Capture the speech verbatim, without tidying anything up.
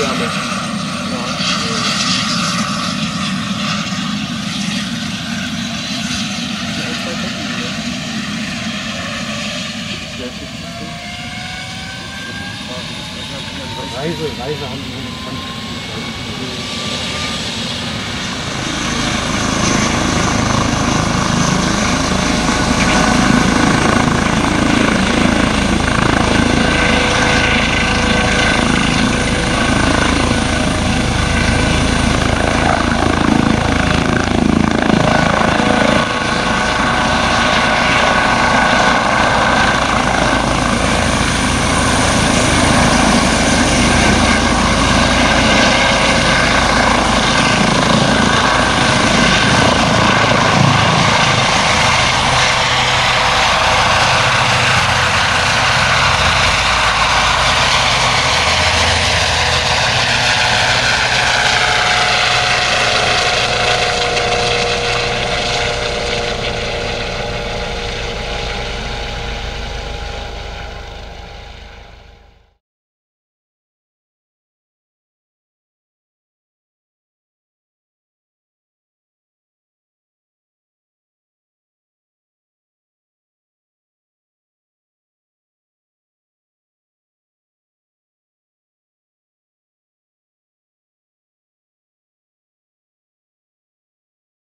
Wärme. Ja. Reise, Reise haben die